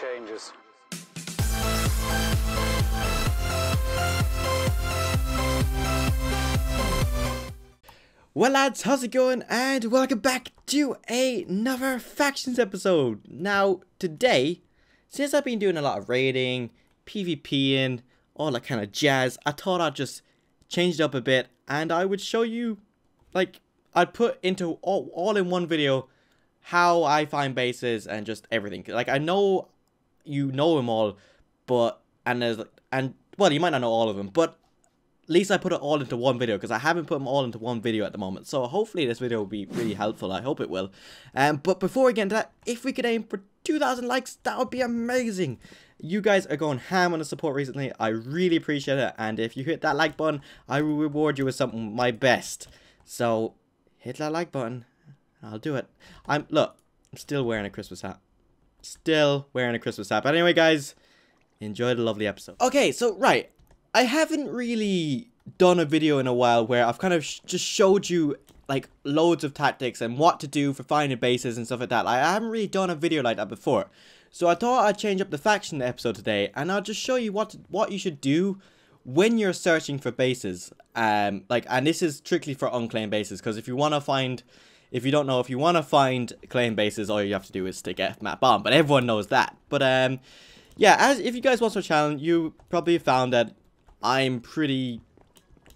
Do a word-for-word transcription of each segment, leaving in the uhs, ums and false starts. changes. Well lads, how's it going, and welcome back to another factions episode. Now today, since I've been doing a lot of raiding, PvPing, all that kind of jazz, I thought I'd just change it up a bit and I would show you, like, I'd put into all, all in one video how I find bases and just everything. Like, I know you know them all, but and there's and well, you might not know all of them, but at least I put it all into one video, because I haven't put them all into one video at the moment. So hopefully this video will be really helpful. I hope it will. Um, but before we get into that, if we could aim for two thousand likes, that would be amazing. You guys are going ham on the support recently. I really appreciate it. And if you hit that like button, I will reward you with something my best. So hit that like button. I'll do it. I'm look, I'm still wearing a Christmas hat. Still wearing a Christmas hat. But anyway, guys, enjoy the lovely episode. Okay, so right. I haven't really done a video in a while where I've kind of sh just showed you like loads of tactics and what to do for finding bases and stuff like that. Like, I haven't really done a video like that before. So I thought I'd change up the faction episode today, and I'll just show you what to, what you should do when you're searching for bases. Um, like, and this is strictly for unclaimed bases, because if you want to find, if you don't know, if you want to find claimed bases, all you have to do is stick F map on, but everyone knows that. But um, yeah, as if you guys watch my channel, you probably found that I'm pretty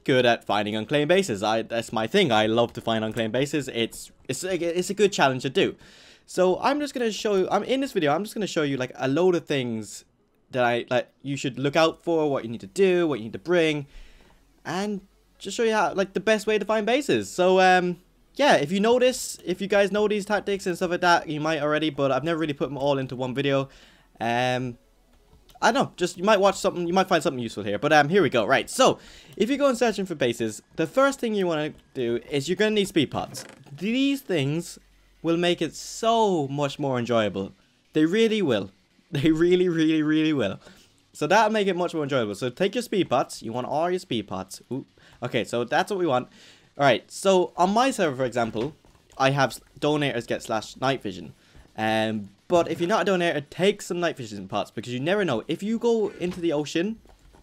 good at finding unclaimed bases. I that's my thing. I love to find unclaimed bases. It's it's it's a good challenge to do. So I'm just gonna show. I'm in this video. I'm just gonna show you like a load of things that I like. You should look out for, what you need to do, what you need to bring, and just show you how, like, the best way to find bases. So um yeah, if you know this, if you guys know these tactics and stuff like that, you might already. But I've never really put them all into one video. Um. I don't know, just you might watch something, you might find something useful here, but um, here we go. Right, so if you go and searching for bases, the first thing you want to do is you're going to need speed pots. These things will make it so much more enjoyable. They really will. They really, really, really will. So that'll make it much more enjoyable. So take your speed pots. You want all your speed pots. Ooh. Okay, so that's what we want. All right, so on my server, for example, I have donators get slash night vision. Um, but if you're not a donator, take some night vision pots, because you never know. If you go into the ocean,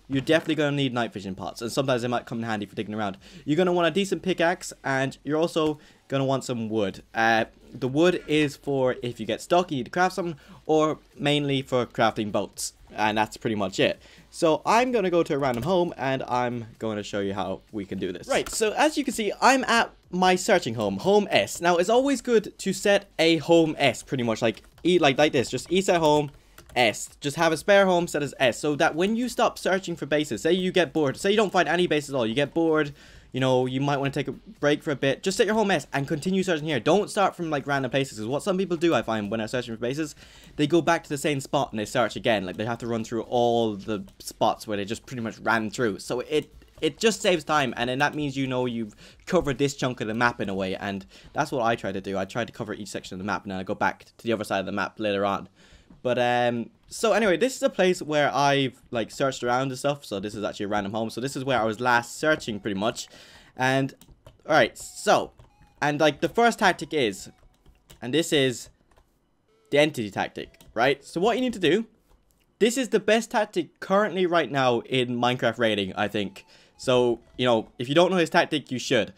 you're definitely going to need night vision pots, and sometimes they might come in handy for digging around. You're going to want a decent pickaxe, and you're also going to want some wood. Uh, the wood is for if you get stuck, you need to craft something, or mainly for crafting boats, and that's pretty much it. So I'm going to go to a random home, and I'm going to show you how we can do this. Right, so as you can see, I'm at my searching home, home S. Now, it's always good to set a home S, pretty much like E, like like this. Just E set home S. Just have a spare home set as S, so that when you stop searching for bases, say you get bored, say you don't find any bases at all, you get bored, you know, you might want to take a break for a bit. Just set your home S and continue searching here. Don't start from like random places, because what some people do, I find, when they're searching for bases, they go back to the same spot and they search again. Like, they have to run through all the spots where they just pretty much ran through. So it. It just saves time, and then that means, you know, you've covered this chunk of the map in a way, and that's what I try to do. I try to cover each section of the map, and then I go back to the other side of the map later on. But, um, so anyway, this is a place where I've, like, searched around and stuff, so this is actually a random home. So this is where I was last searching, pretty much. And, alright, so, and, like, the first tactic is, and this is the entity tactic, right? So what you need to do, this is the best tactic currently right now in Minecraft raiding, I think. So, you know, if you don't know his tactic, you should.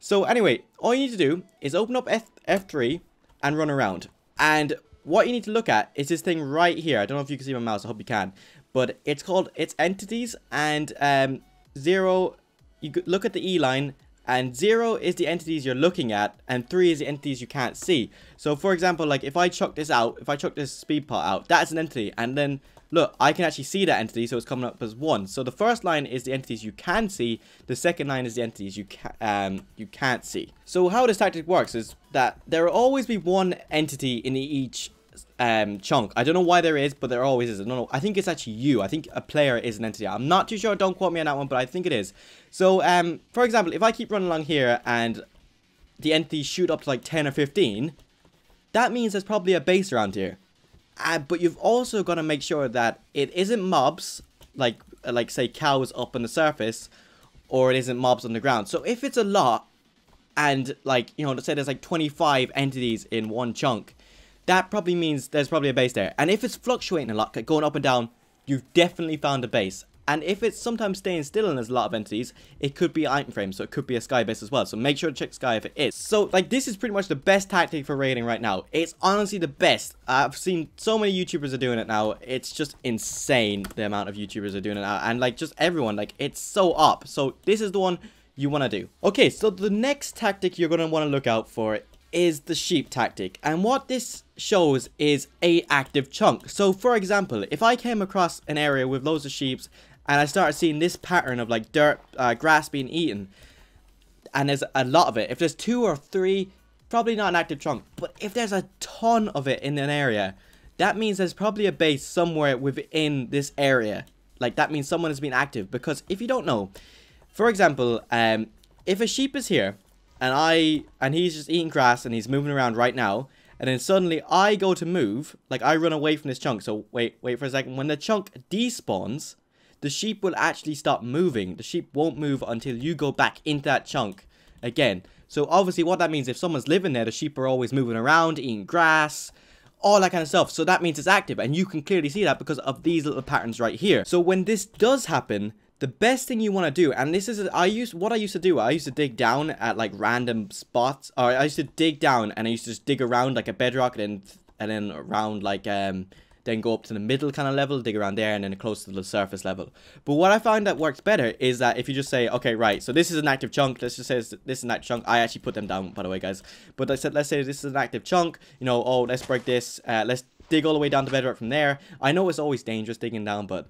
So anyway, all you need to do is open up F three and run around. And what you need to look at is this thing right here. I don't know if you can see my mouse. I hope you can. But it's called, it's entities, and um, zero, you look at the E line, and zero is the entities you're looking at, and three is the entities you can't see. So for example, like if I chuck this out, if I chuck this speed pot out, that's an entity. And then look, I can actually see that entity, so it's coming up as one. So the first line is the entities you can see. The second line is the entities you ca um, you can't see. So how this tactic works is that there will always be one entity in each um, chunk. I don't know why there is, but there always is. I don't know. I think it's actually you. I think a player is an entity. I'm not too sure. Don't quote me on that one, but I think it is. So, um, for example, if I keep running along here and the entities shoot up to like ten or fifteen, that means there's probably a base around here. Uh, but you've also got to make sure that it isn't mobs, like, like say cows up on the surface, or it isn't mobs on the ground. So if it's a lot, and like, you know, let's say there's like twenty-five entities in one chunk, that probably means there's probably a base there. And if it's fluctuating a lot, going up and down, you've definitely found a base. And if it's sometimes staying still and there's a lot of entities, it could be item frame, so it could be a sky base as well. So make sure to check sky if it is. So, like, this is pretty much the best tactic for raiding right now. It's honestly the best. I've seen so many YouTubers are doing it now. It's just insane the amount of YouTubers are doing it now. And, like, just everyone, like, it's so up. So this is the one you want to do. Okay, so the next tactic you're going to want to look out for is the sheep tactic. And what this shows is a active chunk. So, for example, if I came across an area with loads of sheep, and I started seeing this pattern of like dirt, uh, grass being eaten, and there's a lot of it. If there's two or three, probably not an active chunk. But if there's a ton of it in an area, that means there's probably a base somewhere within this area. Like, that means someone has been active. Because if you don't know, for example, um, if a sheep is here, and I and he's just eating grass and he's moving around right now, and then suddenly I go to move, like I run away from this chunk. So wait, wait for a second. When the chunk despawns, the sheep will actually stop moving. The sheep won't move until you go back into that chunk again. So obviously what that means, if someone's living there, the sheep are always moving around, eating grass, all that kind of stuff. So that means it's active, and you can clearly see that because of these little patterns right here. So when this does happen, the best thing you want to do, and this is I used what I used to do, I used to dig down at like random spots, or I used to dig down and I used to just dig around like a bedrock, and then and then around like um then go up to the middle kind of level, dig around there, and then close to the surface level. But what I find that works better is that if you just say, okay, right, so this is an active chunk, let's just say this is an active chunk. I actually put them down, by the way, guys. But I said, let's say this is an active chunk, you know, oh, let's break this, uh, let's dig all the way down to bedrock from there. I know it's always dangerous digging down, but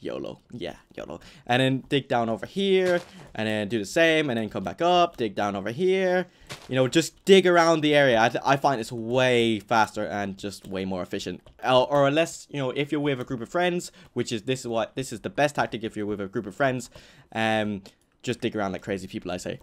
YOLO, yeah, YOLO. And then dig down over here, and then do the same, and then come back up, dig down over here. You know, just dig around the area. I, th I find it's way faster and just way more efficient. Uh, or unless, you know, if you're with a group of friends, which is, this is what, this is the best tactic if you're with a group of friends. Um, just dig around like crazy people, I say.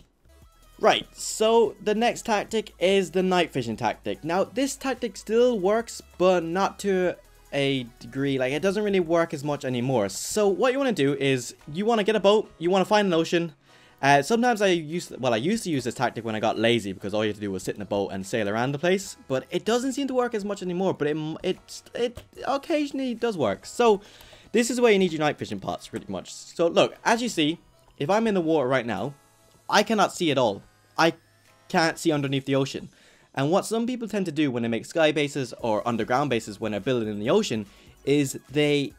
Right, so the next tactic is the night vision tactic. Now, this tactic still works, but not to a degree. Like, it doesn't really work as much anymore. So what you want to do is you want to get a boat, you want to find an ocean. Uh, sometimes I used, well, I used to use this tactic when I got lazy, because all you had to do was sit in a boat and sail around the place. But it doesn't seem to work as much anymore. But it it it occasionally does work. So this is where you need your night vision parts, pretty much. So look, as you see, if I'm in the water right now, I cannot see at all. I can't see underneath the ocean. And what some people tend to do when they make sky bases or underground bases when they're building in the ocean is they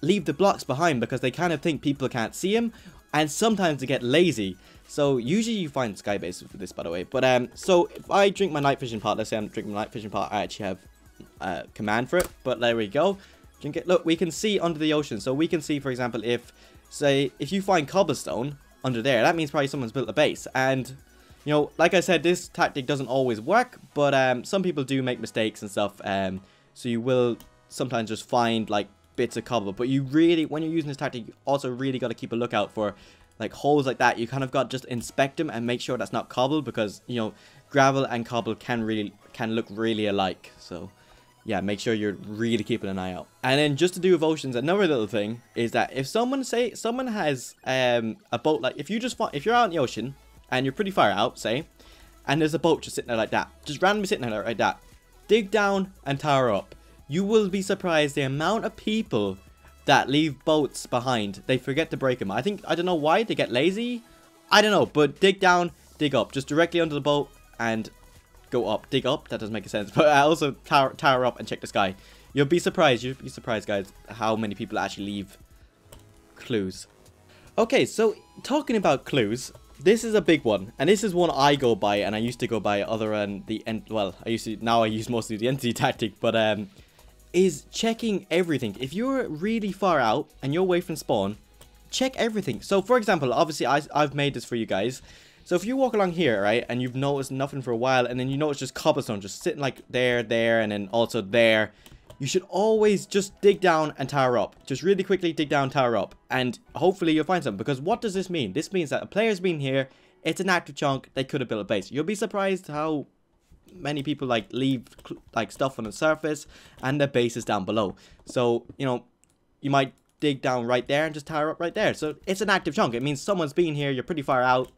leave the blocks behind, because they kind of think people can't see them, and sometimes they get lazy. So usually you find sky bases with this, by the way. But um, so if I drink my night vision pot, let's say I'm drinking my night vision pot, I actually have a command for it, but there we go. Drink it. Look, we can see under the ocean. So we can see, for example, if, say, if you find cobblestone under there, that means probably someone's built a base. And you know, like I said, this tactic doesn't always work, but um, some people do make mistakes and stuff, um, so you will sometimes just find, like, bits of cobble. But you really, when you're using this tactic, you also really got to keep a lookout for, like, holes like that. You kind of got to just inspect them and make sure that's not cobble, because, you know, gravel and cobble can really, can look really alike. So, yeah, make sure you're really keeping an eye out. And then just to do with oceans, another little thing is that if someone, say, someone has um, a boat, like, if you just, if you're out in the ocean, and you're pretty far out, say, and there's a boat just sitting there like that, just randomly sitting there like that, dig down and tower up. You will be surprised the amount of people that leave boats behind. They forget to break them. I think, I don't know why, they get lazy? I don't know, but dig down, dig up, just directly under the boat and go up. Dig up, that doesn't make sense, but also tower, tower up and check the sky. You'll be surprised, you'll be surprised, guys, how many people actually leave clues. Okay, so talking about clues, this is a big one, and this is one I go by, and I used to go by other than the end. Well, I used to, now I use mostly the entity tactic, but um, is checking everything. If you're really far out and you're away from spawn, check everything. So, for example, obviously I, I've made this for you guys. So if you walk along here, right, and you've noticed nothing for a while, and then you notice just cobblestone just sitting like there, there, and then also there, you should always just dig down and tower up. Just really quickly dig down, tower up, and hopefully you'll find something. Because what does this mean? This means that a player's been here, it's an active chunk, they could have built a base. You'll be surprised how many people like leave like stuff on the surface and their base is down below. So, you know, you might dig down right there and just tower up right there. So it's an active chunk. It means someone's been here, you're pretty far out,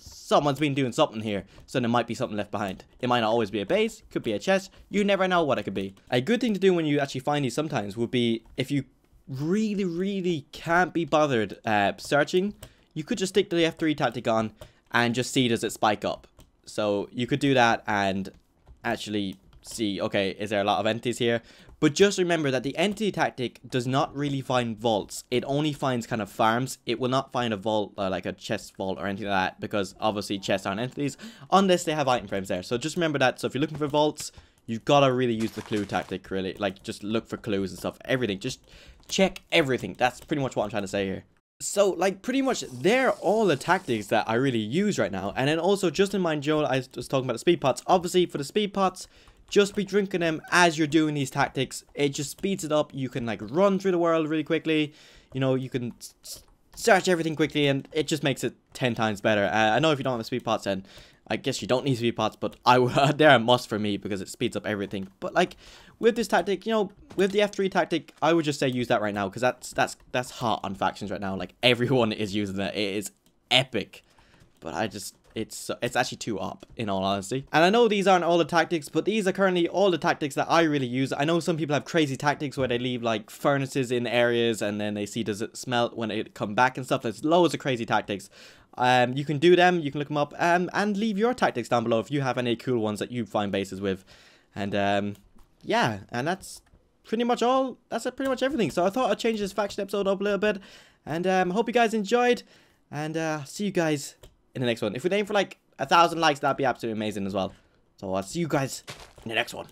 someone's been doing something here, so there might be something left behind. It might not always be a base, could be a chest, you never know what it could be. A good thing to do when you actually find these sometimes would be, if you really, really can't be bothered uh, searching, you could just stick the F three tactic on and just see does it spike up. So you could do that and actually see, okay, is there a lot of entities here? But just remember that the entity tactic does not really find vaults. It only finds kind of farms. It will not find a vault, or like a chest vault or anything like that, because obviously chests aren't entities unless they have item frames there. So just remember that. So if you're looking for vaults, you've got to really use the clue tactic, really. Like, just look for clues and stuff. Everything. Just check everything. That's pretty much what I'm trying to say here. So, like, pretty much they're all the tactics that I really use right now. And then also, just in mind, Joel, I was talking about the speed pots. Obviously, for the speed pots, just be drinking them as you're doing these tactics. It just speeds it up. You can, like, run through the world really quickly. You know, you can search everything quickly, and it just makes it ten times better. Uh, I know if you don't have speed pots, then I guess you don't need speed pots, but I they're a must for me because it speeds up everything. But, like, with this tactic, you know, with the F three tactic, I would just say use that right now, because that's, that's, that's hot on factions right now. Like, everyone is using that. It is epic. But I just... It's it's actually two up, in all honesty. And I know these aren't all the tactics, but these are currently all the tactics that I really use. I know some people have crazy tactics where they leave, like, furnaces in areas, and then they see does it smelt when it come back and stuff. There's loads of crazy tactics. Um, you can do them, you can look them up, um, and leave your tactics down below if you have any cool ones that you find bases with. And um, yeah, and that's pretty much all. That's pretty much everything. So I thought I'd change this faction episode up a little bit, and um, hope you guys enjoyed, and uh, see you guys in the next one. If we aim for like a thousand likes, that'd be absolutely amazing as well. So I'll see you guys in the next one.